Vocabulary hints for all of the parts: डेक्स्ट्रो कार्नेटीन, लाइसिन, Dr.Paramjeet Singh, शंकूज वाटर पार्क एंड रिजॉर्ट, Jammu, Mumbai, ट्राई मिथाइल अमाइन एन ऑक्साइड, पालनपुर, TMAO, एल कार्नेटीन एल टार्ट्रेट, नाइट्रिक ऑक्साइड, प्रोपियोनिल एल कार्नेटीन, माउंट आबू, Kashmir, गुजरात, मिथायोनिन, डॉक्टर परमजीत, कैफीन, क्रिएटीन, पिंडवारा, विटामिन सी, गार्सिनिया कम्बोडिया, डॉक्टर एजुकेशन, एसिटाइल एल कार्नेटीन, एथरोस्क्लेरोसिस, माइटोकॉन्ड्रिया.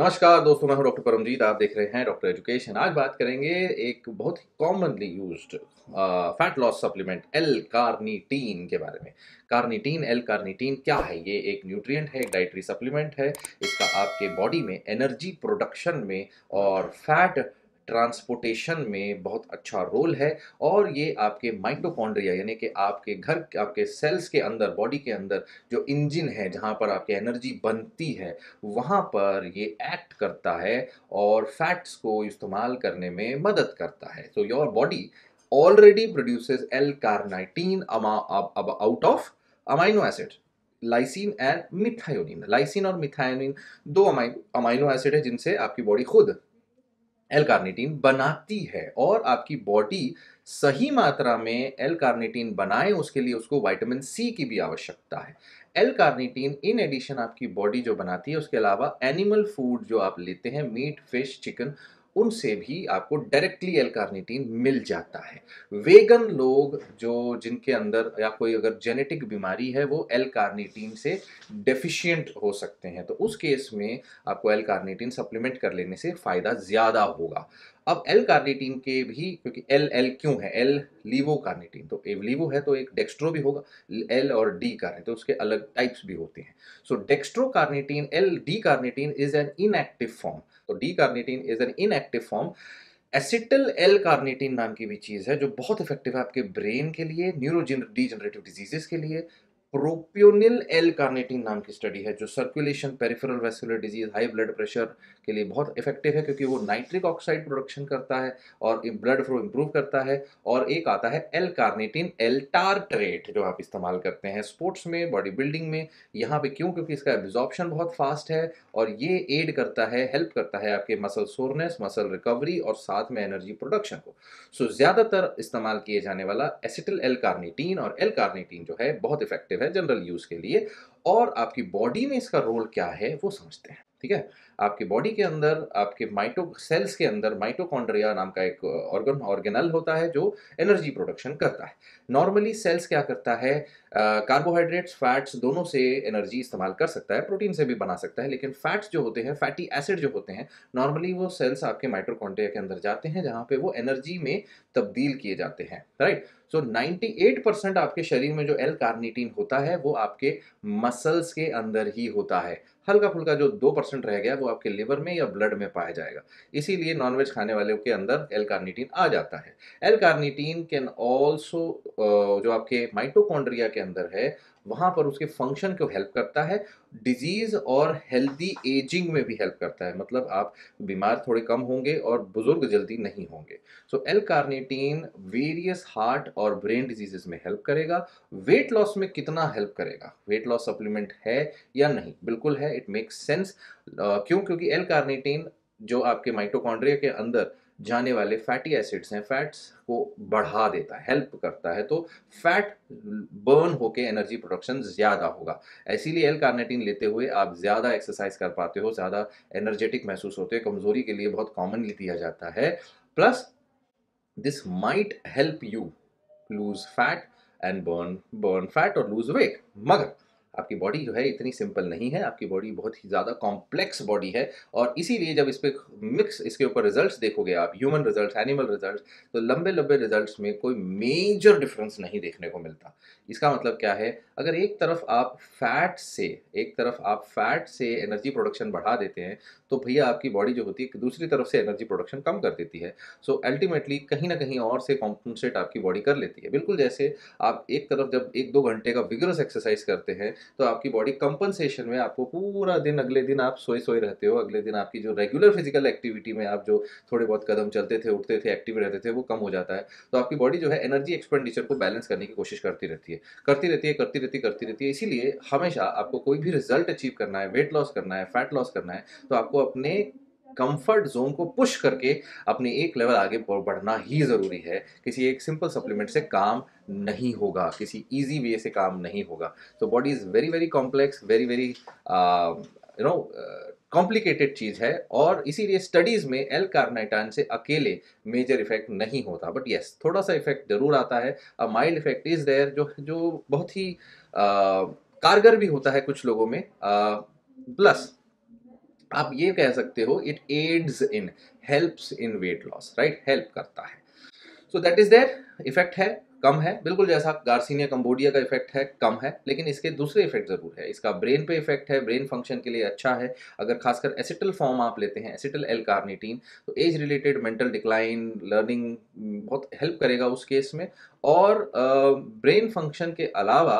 नमस्कार दोस्तों, मैं हूं डॉक्टर परमजीत। आप देख रहे हैं डॉक्टर एजुकेशन। आज बात करेंगे एक बहुत ही commonly used fat loss supplement L carnitine के बारे में। कार्नेटीन एल कार्नेटीन क्या है? ये एक न्यूट्रिएंट है, एक डाइटरी सप्लीमेंट है। इसका आपके बॉडी में एनर्जी प्रोडक्शन में और फैट ट्रांसपोर्टेशन में बहुत अच्छा रोल है। और ये आपके माइटोकॉन्ड्रिया यानी कि आपके घर, आपके सेल्स के अंदर, बॉडी के अंदर जो इंजन है जहाँ पर आपकी एनर्जी बनती है, वहाँ पर ये एक्ट करता है और फैट्स को इस्तेमाल करने में मदद करता है। So your body already produces L carnitine out of amino acid लाइसिन and मिथायोनिन। लाइसिन और मिथायोनिन दो अमाइनो एसिड है जिनसे आपकी बॉडी खुद एल कार्नेटीन बनाती है। और आपकी बॉडी सही मात्रा में एल कार्नेटीन बनाए, उसके लिए उसको विटामिन सी की भी आवश्यकता है। एल कार्नेटीन इन एडिशन आपकी बॉडी जो बनाती है, उसके अलावा एनिमल फूड जो आप लेते हैं, मीट, फिश, चिकन, उनसे भी आपको डायरेक्टली एल कार्नेटीन मिल जाता है। वेगन लोग जो जिनके अंदर या कोई अगर जेनेटिक बीमारी है, वो एल कार्नेटीन से डेफिशिएंट हो सकते हैं, तो उस केस में आपको एल कार्नेटीन सप्लीमेंट कर लेने से फ़ायदा ज़्यादा होगा। अब एल कार्नेटीन के भी, क्योंकि एल एल क्यों है, एल लीवो कार्नेटीन, तो लीवो है तो एक डेक्स्ट्रो भी होगा, एल और डी कार्नेटीन, तो उसके अलग टाइप्स भी होते हैं। So डेक्स्ट्रो कार्नेटीन, L D carnitine is an inactive form, तो D carnitine is an inactive form. एसिटाइल एल कार्नेटीन नाम की भी चीज़ है जो बहुत इफेक्टिव है आपके ब्रेन के लिए, न्यूरो डीजनरेटिव डिजीजेस के लिए। प्रोपियोनिल एल कार्नेटीन नाम की स्टडी है जो circulation, peripheral vascular disease, high blood pressure के लिए बहुत इफेक्टिव है, क्योंकि वो नाइट्रिक ऑक्साइड प्रोडक्शन करता है और ब्लड फ्लो इंप्रूव करता है। और एक आता है एल कार्नेटीन एल टार्ट्रेट जो आप इस्तेमाल करते हैं स्पोर्ट्स में, बॉडी बिल्डिंग में। यहाँ पे क्यों? क्योंकि इसका एब्जॉर्प्शन बहुत फास्ट है और ये एड करता है, हेल्प करता है आपके मसल सोरनेस, मसल रिकवरी और साथ में एनर्जी प्रोडक्शन को। सो ज़्यादातर इस्तेमाल किए जाने वाला एसिटाइल एल कार्नेटीन और एल कार्नेटीन जो है बहुत इफेक्टिव जनरल यूज के लिए। और आपकी बॉडी में इसका रोल क्या है वो समझते हैं, ठीक है। आपकी बॉडी के अंदर, आपके सेल्स के अंदर माइटोकॉन्ड्रिया नाम का एक ऑर्गेनल होता है जो एनर्जी प्रोडक्शन करता है। नॉर्मली सेल्स क्या करता है, कार्बोहाइड्रेट्स, फैट्स दोनों से एनर्जी इस्तेमाल कर सकता है, प्रोटीन से भी बना सकता है, लेकिन फैट्स जो होते हैं, फैटी एसिड जो होते हैं, नॉर्मली वो सेल्स आपके माइटोकॉन्ड्रिया के अंदर जाते हैं जहाँ पे वो एनर्जी में तब्दील किए जाते हैं, राइट। सो 98% आपके शरीर में जो एल कार्नेटीन होता है वो आपके मसल्स के अंदर ही होता है। हल्का फुल्का जो 2% रह गया वो आपके लिवर में या ब्लड में पाया जाएगा। इसीलिए नॉनवेज खाने वालों के अंदर एल कार्नेटीन आ जाता है। एल कार्नेटीन कैन ऑल्सो जो आपके माइटोकॉन्ड्रिया के अंदर है वहाँ पर उसके फंक्शन को हेल्प करता है, डिजीज़ और हेल्दी एजिंग में भी हेल्प करता है। मतलब आप बीमार थोड़े कम होंगे और बुजुर्ग जल्दी नहीं होंगे। So L carnitine various heart और ब्रेन डिजीजेस में हेल्प करेगा। वेट लॉस में कितना हेल्प करेगा, वेट लॉस सप्लीमेंट है या नहीं? बिल्कुल है, इट मेक्स सेंस। क्यों? क्योंकि एल कार्नेटीन जो आपके माइटोकॉन्ड्रिया के अंदर जाने वाले फैटी एसिड्स हैं, फैट्स को बढ़ा देता है, हेल्प करता है, तो फैट बर्न होके एनर्जी प्रोडक्शन ज़्यादा होगा। इसीलिए एल कार्नेटीन लेते हुए आप ज़्यादा एक्सरसाइज कर पाते हो, ज़्यादा एनर्जेटिक महसूस होते हो, कमज़ोरी के लिए बहुत कॉमनली दिया जाता है। Plus this might help you lose fat and burn fat और लूज वेट। मगर आपकी बॉडी जो है इतनी सिंपल नहीं है, आपकी बॉडी बहुत ही ज़्यादा कॉम्प्लेक्स बॉडी है। और इसीलिए जब इस पर मिक्स, इसके ऊपर रिजल्ट्स देखोगे आप, ह्यूमन रिजल्ट्स, एनिमल रिजल्ट्स, तो लंबे लंबे रिजल्ट्स में कोई मेजर डिफरेंस नहीं देखने को मिलता। इसका मतलब क्या है, अगर एक तरफ आप फैट से एनर्जी प्रोडक्शन बढ़ा देते हैं, तो भैया आपकी बॉडी जो होती है दूसरी तरफ से एनर्जी प्रोडक्शन कम कर देती है। सो अल्टीमेटली कहीं ना कहीं और से कॉम्पनसेट आपकी बॉडी कर लेती है। बिल्कुल जैसे आप एक तरफ जब 1-2 घंटे का विगरस एक्सरसाइज करते हैं, तो आपकी बॉडी कंपनसेशन में आपको पूरा दिन, अगले दिन आप सोए रहते हो, अगले दिन आपकी जो रेगुलर फिजिकल एक्टिविटी में आप जो थोड़े बहुत कदम चलते थे, उठते थे, एक्टिव रहते थे, वो कम हो जाता है। तो आपकी बॉडी जो है एनर्जी एक्सपेंडिचर को बैलेंस करने की कोशिश करती रहती है। इसीलिए हमेशा आपको कोई भी रिजल्ट अचीव करना है, वेट लॉस करना है, फैट लॉस करना है, तो आपको अपने कंफर्ट जोन को पुश करके अपने एक लेवल आगे बढ़ना ही ज़रूरी है। किसी एक सिंपल सप्लीमेंट से काम नहीं होगा, किसी इजी वे से काम नहीं होगा। तो body is very very complex, very very complicated चीज़ है। और इसीलिए स्टडीज़ में एल कार्नेटीन से अकेले मेजर इफेक्ट नहीं होता, बट येस थोड़ा सा इफेक्ट ज़रूर आता है। A mild effect is there जो बहुत ही कारगर भी होता है कुछ लोगों में। प्लस आप ये कह सकते हो it aids in, helps in weight loss, right, help करता है. So that is there effect है, कम है, बिल्कुल जैसा गार्सिनिया कम्बोडिया का इफेक्ट है, कम है, लेकिन इसके दूसरे इफेक्ट ज़रूर है. इसका ब्रेन पे इफेक्ट है, ब्रेन फंक्शन के लिए अच्छा है. अगर खासकर एसिटल फॉर्म आप लेते हैं, एसिटाइल एल कार्नेटीन, तो age related mental decline, learning बहुत हेल्प करेगा उस केस में. और ब्रेन फंक्शन के अलावा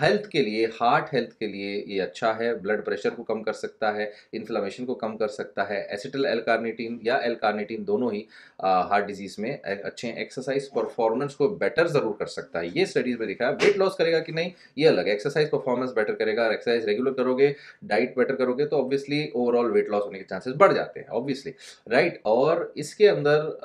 हेल्थ के लिए, हार्ट हेल्थ के लिए ये अच्छा है. ब्लड प्रेशर को कम कर सकता है, इन्फ्लामेशन को कम कर सकता है. एसिटाइल एल कार्नेटीन या एल कार्नेटीन दोनों ही हार्ट डिजीज़ में अच्छे हैं. एक्सरसाइज परफॉर्मेंस को बेटर जरूर कर सकता है, ये स्टडीज में दिखा है. वेट लॉस करेगा कि नहीं ये अलग, एक्सरसाइज परफॉर्मेंस बेटर करेगा. एक्सरसाइज रेगुलर करोगे, डाइट बेटर करोगे, तो ऑब्वियसली ओवरऑल वेट लॉस होने के चांसेस बढ़ जाते हैं, ऑब्वियसली, राइट. और इसके अंदर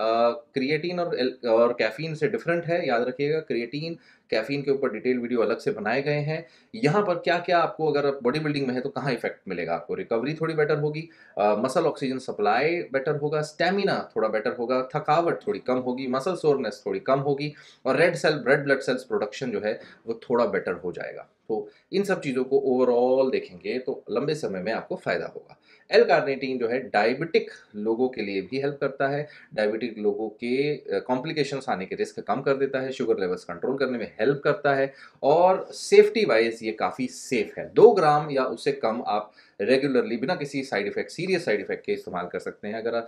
क्रिएटीन और कैफीन से डिफरेंट है, याद रखिएगा. क्रिएटीन कैफीन के ऊपर डिटेल वीडियो अलग से बनाए गए हैं. यहाँ पर क्या क्या आपको, अगर आप बॉडी बिल्डिंग में है तो कहाँ इफेक्ट मिलेगा आपको, रिकवरी थोड़ी बेटर होगी, मसल ऑक्सीजन सप्लाई बेटर होगा, स्टेमिना थोड़ा बेटर होगा, थकावट थोड़ी कम होगी, मसल सोरनेस थोड़ी कम होगी, और रेड ब्लड सेल्स प्रोडक्शन जो है वो थोड़ा बेटर हो जाएगा. तो इन सब चीज़ों को ओवरऑल देखेंगे तो लंबे समय में आपको फ़ायदा होगा. एल कार्नेटीन जो है डायबिटिक लोगों के लिए भी हेल्प करता है, डायबिटिक लोगों के कॉम्प्लिकेशंस आने के रिस्क कम कर देता है, शुगर लेवल्स कंट्रोल करने में हेल्प करता है, और सेफ्टी वाइज ये काफ़ी सेफ है. 2 ग्राम या उससे कम आप रेगुलरली बिना किसी side effect, serious side effect के इस्तेमाल कर सकते हैं. अगर आप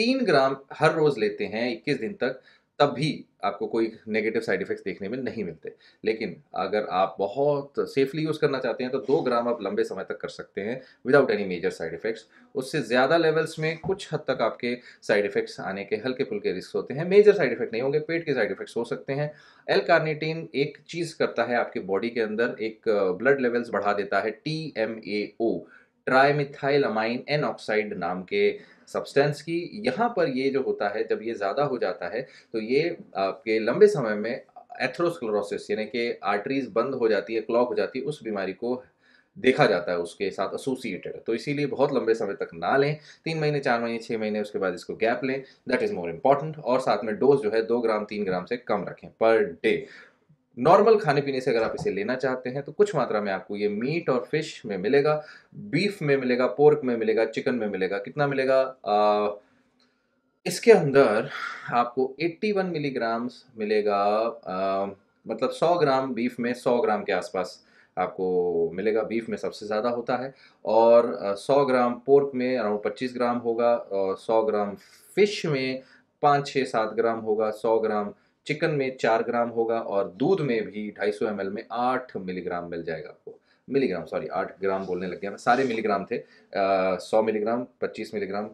3 ग्राम हर रोज़ लेते हैं 21 दिन तक, तब भी आपको कोई नेगेटिव साइड इफेक्ट्स देखने में नहीं मिलते. लेकिन अगर आप बहुत सेफली यूज़ करना चाहते हैं तो 2 ग्राम आप लंबे समय तक कर सकते हैं without any major side effects. उससे ज़्यादा लेवल्स में कुछ हद तक आपके साइड इफेक्ट्स आने के हल्के फुल्के रिस्क होते हैं, मेजर साइड इफेक्ट नहीं होंगे, पेट के साइड इफेक्ट्स हो सकते हैं. एल कार्नेटीन एक चीज़ करता है आपके बॉडी के अंदर, एक ब्लड लेवल्स बढ़ा देता है, TMAO, ट्राई मिथाइल अमाइन एन ऑक्साइड नाम के सब्सटेंस की. यहाँ पर ये जो होता है, जब ये ज़्यादा हो जाता है तो ये आपके लंबे समय में एथरोस्क्लेरोसिस, यानी कि आर्टरीज बंद हो जाती है, क्लॉक हो जाती है, उस बीमारी को देखा जाता है उसके साथ एसोसिएटेड. तो इसीलिए बहुत लंबे समय तक ना लें, 3 महीने, 4 महीने, 6 महीने, उसके बाद इसको गैप लें, दैट इज़ मोर इम्पॉर्टेंट. और साथ में डोज जो है 2 ग्राम 3 ग्राम से कम रखें पर डे. नॉर्मल खाने पीने से अगर आप इसे लेना चाहते हैं तो कुछ मात्रा में आपको ये मीट और फिश में मिलेगा, बीफ में मिलेगा, पोर्क में मिलेगा, चिकन में मिलेगा. कितना मिलेगा, इसके अंदर आपको 81 मिलीग्राम्स मिलेगा, मतलब 100 ग्राम बीफ में 100 ग्राम के आसपास आपको मिलेगा, बीफ में सबसे ज़्यादा होता है. और 100 ग्राम पोर्क में अराउंड 25 ग्राम होगा, और 100 ग्राम फिश में 5-7 ग्राम होगा, 100 ग्राम चिकन में 4 ग्राम होगा, और दूध में भी 250 ml में 8 मिलीग्राम मिल जाएगा आपको, 8 ग्राम बोलने लग गया मैं, सारे मिलीग्राम थे, 100 milligram, 25 milligram,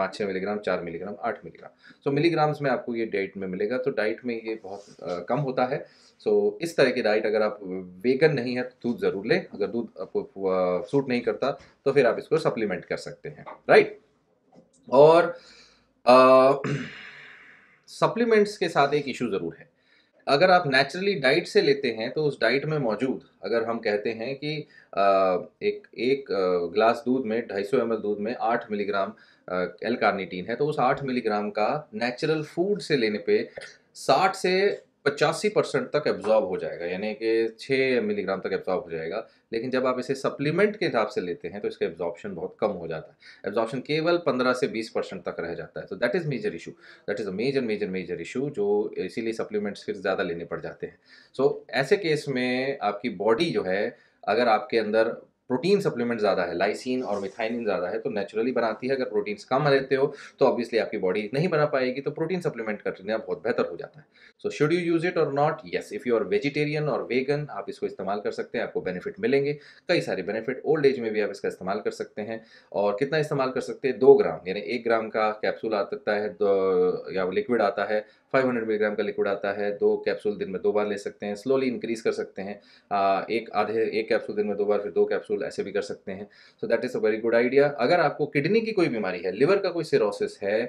5-6 milligram, 4 milligram, 8 milligram. So milligrams में आपको ये डाइट में मिलेगा. तो डाइट में ये बहुत कम होता है. सो इस तरह की डाइट, अगर आप वेगन नहीं है तो दूध ज़रूर लें, अगर दूध आपको सूट नहीं करता तो फिर आप इसको सप्लीमेंट कर सकते हैं, राइट. और सप्लीमेंट्स के साथ एक इशू ज़रूर है, अगर आप नेचुरली डाइट से लेते हैं तो उस डाइट में मौजूद, अगर हम कहते हैं कि एक ग्लास दूध में, 250 ml दूध में 8 मिलीग्राम एल कार्नेटीन है, तो उस 8 मिलीग्राम का नेचुरल फूड से लेने पे 60 से 85% तक एब्जॉर्ब हो जाएगा, यानी कि 6 मिलीग्राम तक एब्जॉर्ब हो जाएगा. लेकिन जब आप इसे सप्लीमेंट के हिसाब से लेते हैं तो इसका एब्जॉर्प्शन बहुत कम हो जाता है, एब्जॉर्प्शन केवल 15 से 20% तक रह जाता है. तो that is major issue, that is a major issue, जो इसीलिए सप्लीमेंट्स फिर ज़्यादा लेने पड़ जाते हैं. सो ऐसे केस में आपकी बॉडी जो है, अगर आपके अंदर प्रोटीन सप्लीमेंट ज़्यादा है, लाइसिन और मिथायोनिन ज़्यादा है, तो नेचुरली बनाती है. अगर प्रोटीन्स कम लेते हो तो ऑब्वियसली आपकी बॉडी नहीं बना पाएगी, तो प्रोटीन सप्लीमेंट करना बहुत बेहतर हो जाता है. So should you use it और not, yes, if you are vegetarian और वेगन आप इसको इस्तेमाल कर सकते हैं, आपको बेनिफिट मिलेंगे, कई सारे बेनिफिट. ओल्ड एज में भी आप इसका इस्तेमाल कर सकते हैं. और कितना इस्तेमाल कर सकते हैं, 2 ग्राम, यानी 1 ग्राम का कैप्सूल आ सकता है, या लिक्विड आता है, 500 मिलीग्राम का लिक्विड आता है, 2 कैप्सूल दिन में 2 बार ले सकते हैं, स्लोली इंक्रीज़ कर सकते हैं, एक कैप्सूल दिन में 2 बार, फिर 2 कैप्सूल, ऐसे भी कर सकते हैं. So that is a very good idea. अगर आपको किडनी की कोई बीमारी है, लिवर का कोई सिरोसिस है,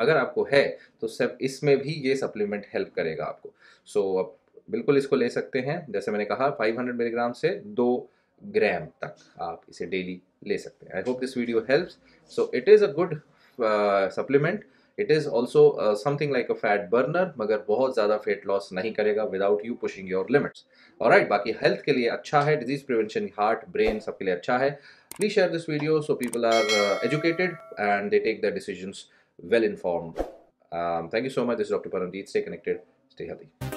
अगर आपको है तो सब इसमें भी ये सप्लीमेंट हेल्प करेगा आपको. आप बिल्कुल इसको ले सकते हैं, जैसे मैंने कहा 500 मिलीग्राम से 2 ग्राम तक आप इसे डेली ले सकते हैं. I hope this video helps. So it is a good supplement. It is also something like a fat burner, मगर बहुत ज़्यादा फेट लॉस नहीं करेगा without you pushing your limits. Alright, बाकी हेल्थ के लिए अच्छा है, डिजीज़ प्रिवेंशन, हार्ट, ब्रेन, सबके लिए अच्छा है. Please share this video so people are educated and they take their decisions well informed. Thank you so much. This is Dr. Parmjeet. Stay connected, stay healthy.